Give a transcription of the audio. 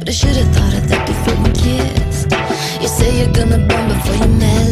But I should've thought of that before we kissed. You say you're gonna burn before you melt.